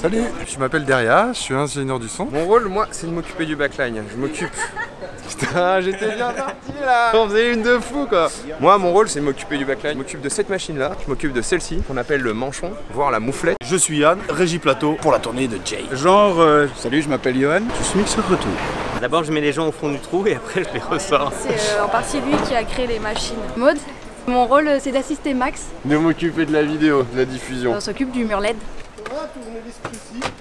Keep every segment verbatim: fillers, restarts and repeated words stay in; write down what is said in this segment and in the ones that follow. Salut, je m'appelle Deria, je suis ingénieur du son. Mon rôle, moi, c'est de m'occuper du backline. Je m'occupe... Putain, j'étais bien parti là. On faisait une de fou quoi. Moi, mon rôle, c'est de m'occuper du backline. Je m'occupe de cette machine là, je m'occupe de celle-ci, qu'on appelle le manchon, voire la mouflette. Je suis Yann, régie plateau pour la tournée de Jay. Genre, euh, salut, je m'appelle Yohan, je suis mixeur retour. D'abord, je mets les gens au fond du trou et après, je les ressors. C'est euh, en partie lui qui a créé les machines. Mode. Mon rôle, c'est d'assister Max. De m'occuper de la vidéo, de la diffusion. On s'occupe du mur L E D. Voilà, tournez les ici.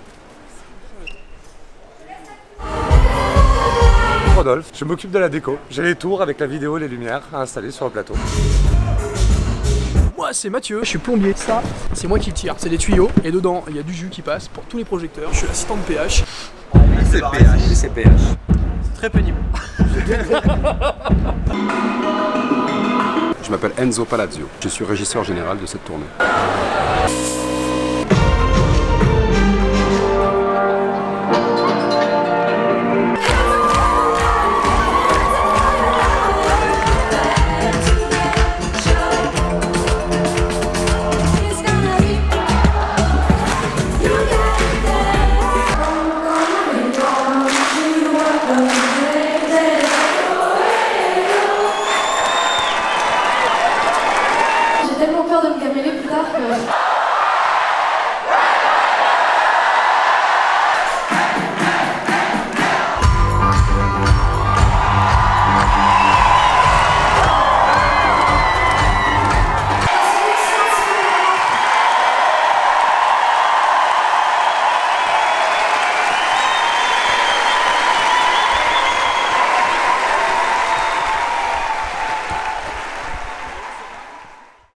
Rodolphe, je m'occupe de la déco. J'ai les tours avec la vidéo et les lumières à installer sur le plateau. Moi, c'est Mathieu, je suis plombier. Ça, c'est moi qui le tire. C'est des tuyaux et dedans, il y a du jus qui passe pour tous les projecteurs. Je suis l'assistant de P H. C'est P H, c'est P H. C'est très pénible. Je m'appelle Enzo Paladio, je suis régisseur général de cette tournée.